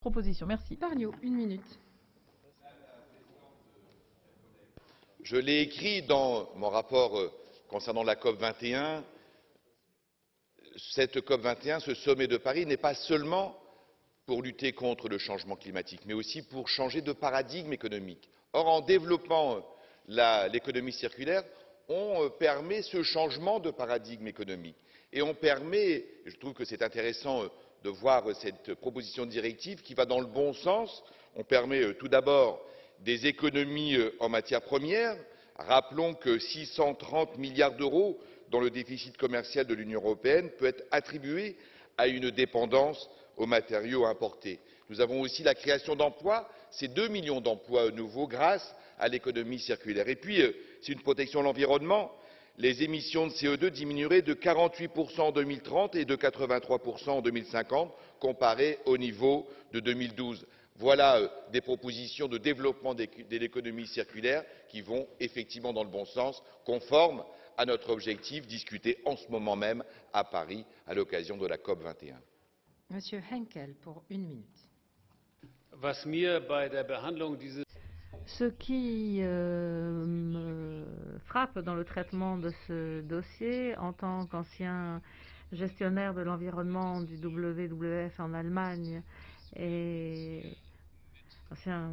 Proposition. Merci. Parlio, une minute. Je l'ai écrit dans mon rapport concernant la COP21. Cette COP21, ce sommet de Paris, n'est pas seulement pour lutter contre le changement climatique, mais aussi pour changer de paradigme économique. Or, en développant l'économie circulaire, on permet ce changement de paradigme économique. Et on permet, je trouve que c'est intéressant de voir cette proposition de directive qui va dans le bon sens. On permet tout d'abord des économies en matières premières. Rappelons que 630 milliards d'euros dans le déficit commercial de l'Union européenne peut être attribué à une dépendance aux matériaux importés. Nous avons aussi la création d'emplois, c'est 2 millions d'emplois nouveaux grâce à l'économie circulaire. Et puis, c'est une protection de l'environnement. Les émissions de CO2 diminueraient de 48% en 2030 et de 83% en 2050, comparées au niveau de 2012. Voilà des propositions de développement de l'économie circulaire qui vont effectivement dans le bon sens, conformes à notre objectif discuté en ce moment même à Paris à l'occasion de la COP21. Monsieur Henkel, pour une minute. Ce qui me frappe dans le traitement de ce dossier, en tant qu'ancien gestionnaire de l'environnement du WWF en Allemagne et ancien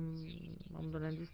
membre de l'industrie,